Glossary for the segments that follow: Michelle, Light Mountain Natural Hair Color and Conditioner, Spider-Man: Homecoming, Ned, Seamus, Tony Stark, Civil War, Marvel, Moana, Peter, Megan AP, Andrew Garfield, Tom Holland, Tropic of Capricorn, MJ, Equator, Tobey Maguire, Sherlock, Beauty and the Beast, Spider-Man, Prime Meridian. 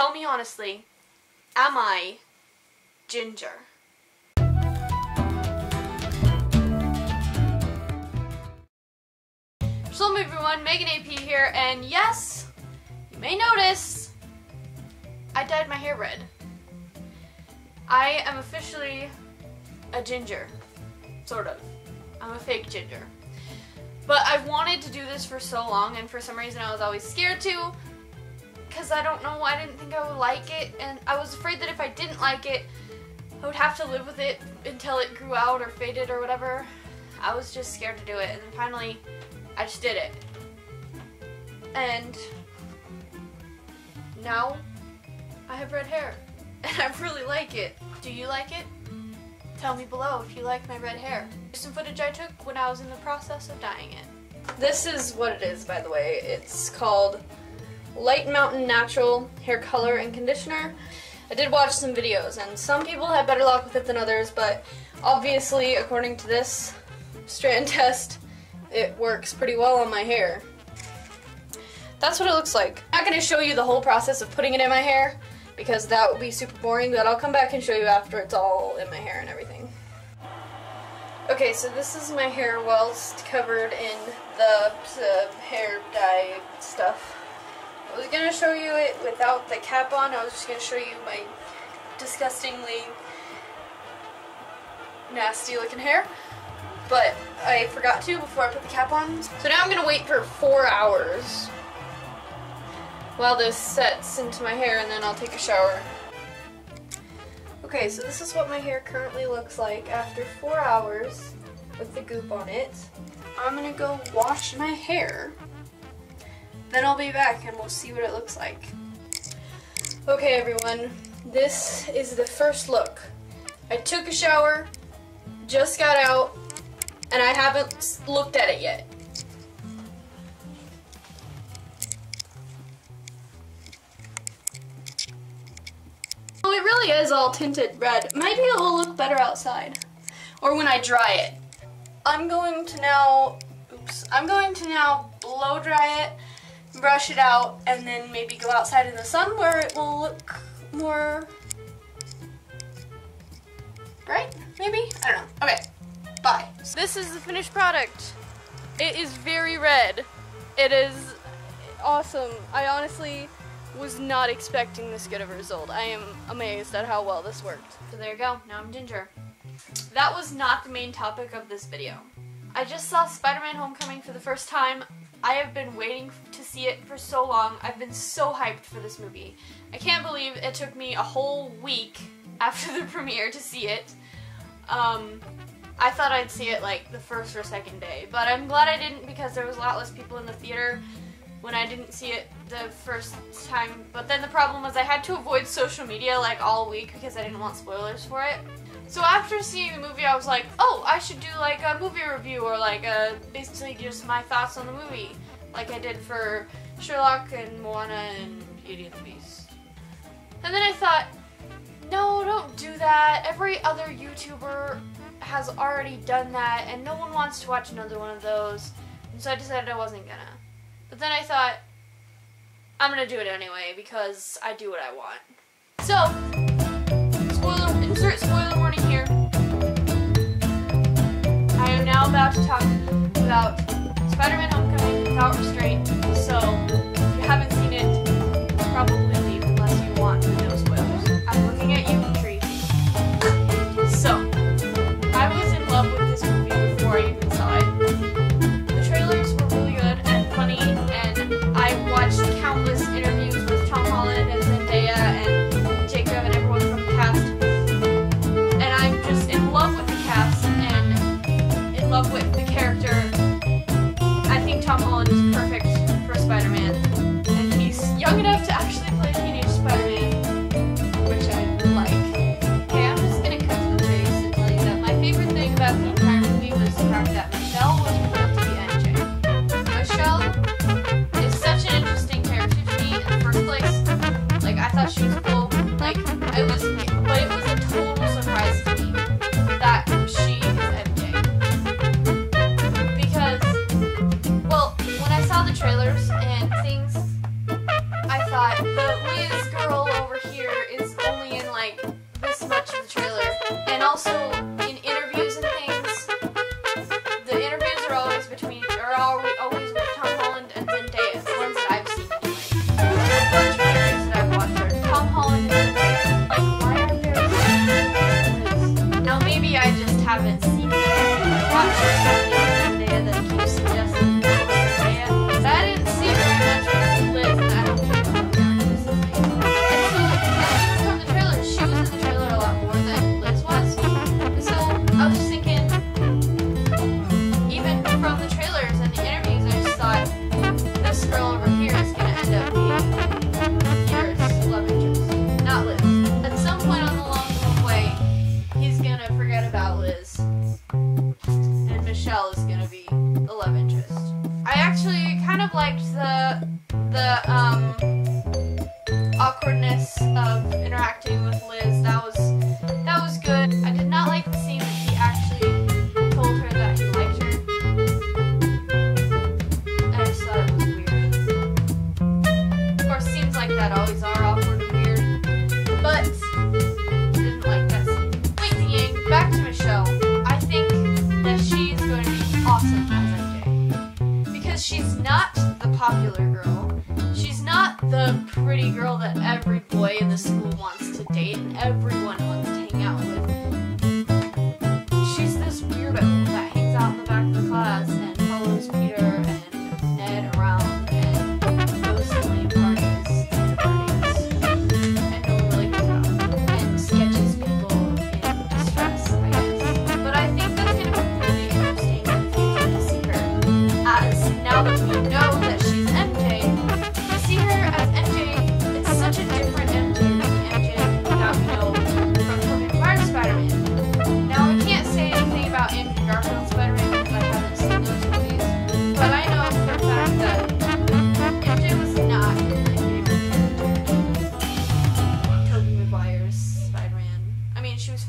Tell me honestly, am I ginger? Hello everyone, Megan AP here, and yes, you may notice I dyed my hair red. I am officially a ginger, sort of. I'm a fake ginger. But I've wanted to do this for so long, and for some reason I was always scared to, because I don't know, I didn't think I would like it, and I was afraid that if I didn't like it, I would have to live with it until it grew out or faded or whatever. I was just scared to do it, and then finally I just did it, and now I have red hair, and I really like it. Do you like it? Tell me below if you like my red hair. Here's some footage I took when I was in the process of dyeing it. This is what it is, by the way. It's called Light Mountain Natural Hair Color and Conditioner. I did watch some videos, and some people had better luck with it than others, but obviously, according to this strand test, it works pretty well on my hair. That's what it looks like. I'm not going to show you the whole process of putting it in my hair because that would be super boring, but I'll come back and show you after it's all in my hair and everything. Okay, so this is my hair whilst covered in the hair dye stuff. I was going to show you it without the cap on. I was just going to show you my disgustingly nasty looking hair. But I forgot to before I put the cap on. So now I'm gonna wait for 4 hours while this sets into my hair, and then I'll take a shower. Okay, so this is what my hair currently looks like after 4 hours with the goop on it. I'm gonna go wash my hair, then I'll be back and we'll see what it looks like. Okay everyone, this is the first look. I took a shower, just got out, and I haven't looked at it yet. Well, it really is all tinted red. Maybe it will look better outside, or when I dry it. I'm going to now, oops, I'm going to now blow dry it, brush it out, and then maybe go outside in the sun where it will look more bright, maybe? I don't know. Okay. Bye. This is the finished product. It is very red. It is awesome. I honestly was not expecting this good of a result. I am amazed at how well this worked. So there you go. Now I'm ginger. That was not the main topic of this video. I just saw Spider-Man: Homecoming for the first time. I have been waiting to see it for so long. I've been so hyped for this movie. I can't believe it took me a whole week after the premiere to see it. I thought I'd see it like the first or second day, but I'm glad I didn't because there was a lot less people in the theater when I didn't see it the first time. But then the problem was I had to avoid social media like all week because I didn't want spoilers for it. So after seeing the movie I was like, oh, I should do like a movie review or like a, basically just my thoughts on the movie like I did for Sherlock and Moana and Beauty and the Beast. And then I thought, no, don't do that. Every other YouTuber has already done that, and no one wants to watch another one of those, and so I decided I wasn't gonna. But then I thought, I'm gonna do it anyway, because I do what I want. So, spoiler, insert spoiler warning here. I am now about to talk about Spider-Man: Homecoming without restraint, so if you haven't seen it, probably leave unless you want to know spoilers. I'm looking at you. Trailers and things, I thought the Liz girl awkwardness of interacting with Liz. That was good. I did not like the scene that he actually told her that he liked her. And I just thought it was weird. Of course, scenes like that always are awkward and weird. But I didn't like that scene. Wing Ying, back to Michelle. I think that she's going to be awesome as MJ. Because she's not the popular girl. She's not the pretty girl that every boy in the school wants to date and everyone wants to hang out with. She's this weirdo that hangs out in the back of the class and follows Peter and Ned around and goes to lame parties and no one really comes out and sketches people in distress, I guess. But I think that's going to be really interesting to see her as, now that we know that she was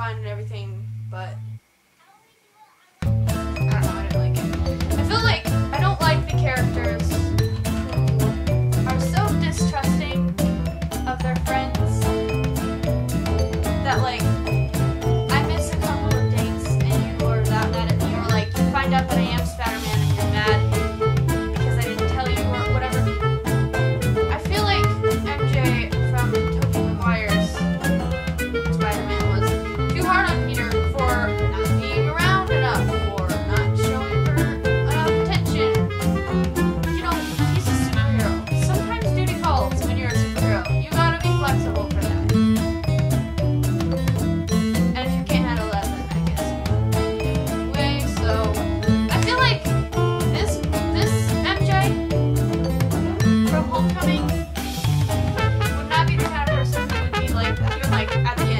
fine and everything, but I don't know, I didn't like it. I feel like I don't like the characters who are so distrusting of their friends that, like, I miss a couple of dates and you are that mad at me, or like you find out that I am Spider-Man and you're mad because I didn't tell you or whatever. I feel like MJ from Tobey Maguire's Spider-Man hard on Peter for not being around enough, for not showing her enough attention. You know, he's a superhero. Sometimes duty calls when you're a superhero. You gotta be flexible for that. And if you can't handle that, then I guess. Anyway, so I feel like this MJ from Homecoming would not be the kind of person who would be like that. You're like at the end.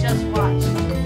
Just watched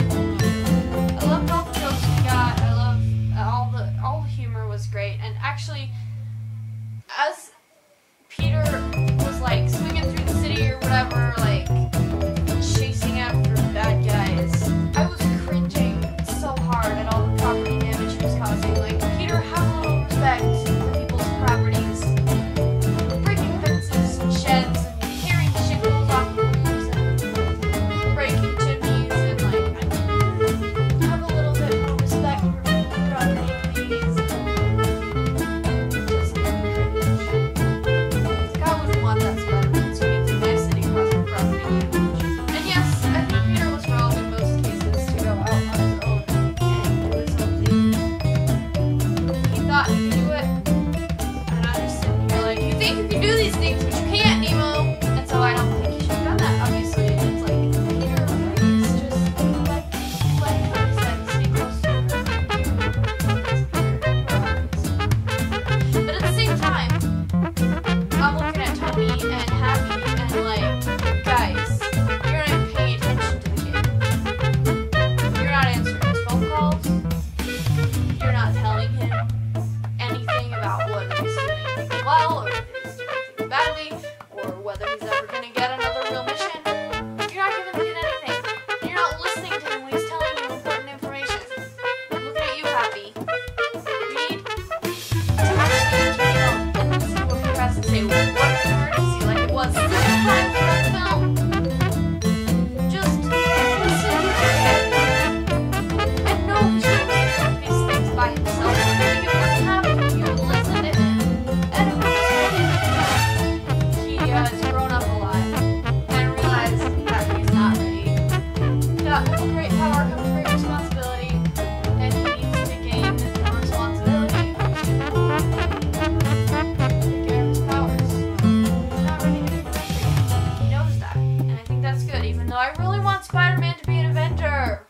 I really want Spider-Man to be an Avenger.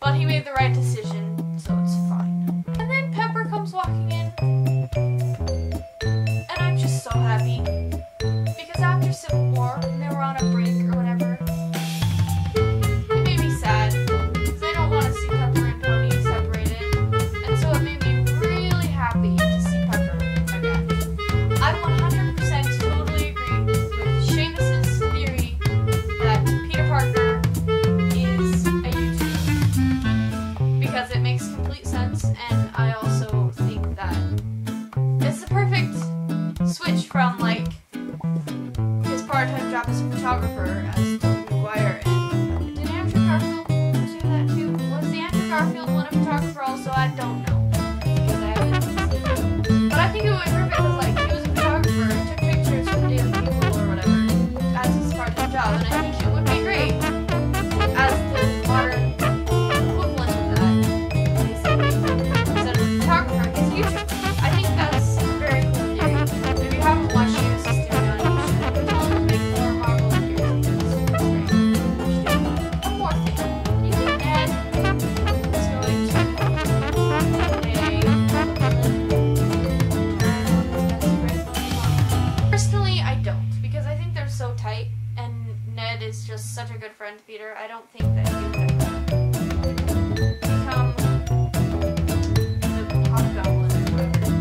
But he made the right decision, so it's fine. And then Pepper comes walking in. And I'm just so happy. Because after Civil War, when they were on a break or whatever, it made me sad. Because I don't want to see Pepper and Tony separated. And so it made me really happy to see Pepper again. I 100% totally agree with Seamus' theory that Peter Parker is a YouTuber. Because it makes complete sense, and I also think that it's the perfect switch from, like, his part-time job as a photographer as Tobey Maguire. And did Andrew Garfield do that too? Was the Andrew Garfield one a photographer also? I don't know, because I haven't seen it. But I think it would be perfect because, like, he was a photographer and took pictures from daily people or whatever as his part-time job, and I think it would be great as the modern equivalent of that. Basically, instead of a photographer, he's a YouTuber. I think that's a very cool theory. If you haven't watched Seamus' theory on YouTube, you should tell him to make more Marvel theories. One more thing. Do you think Ned is going to... Personally, I don't, because I think they're so tight, and Ned is just such a good friend to Peter. I don't think that he would become the Hobgoblin or whatever,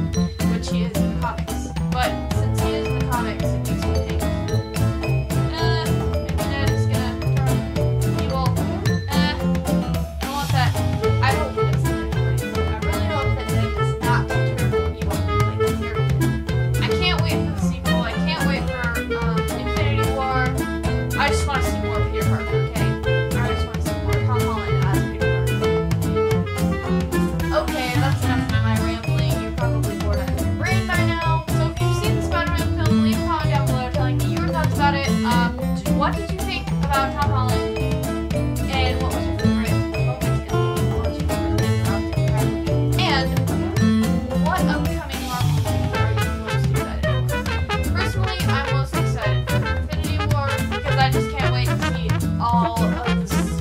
which he is in the comics. But since he is in the comics, it makes me think, maybe Ned is gonna turn evil. I don't want that. I hope he doesn't. I really hope that Ned does not turn evil. Like, period. I can't wait for the sequel. I can't wait for Infinity War. I just want to see more Peter Parker, okay? I just want to see more Tom Holland as Peter Parker. Okay, that's enough of my rambling. You're probably bored out of your brain by now. So if you've seen the Spider-Man film, leave a comment down below telling me your thoughts about it. What did you think about Tom Holland? And what was your favorite moment? And what was your favorite thing about the entire movie? And what upcoming Marvel movie are you most excited for? Personally, I'm most excited for Infinity War because I just can't wait to see all of the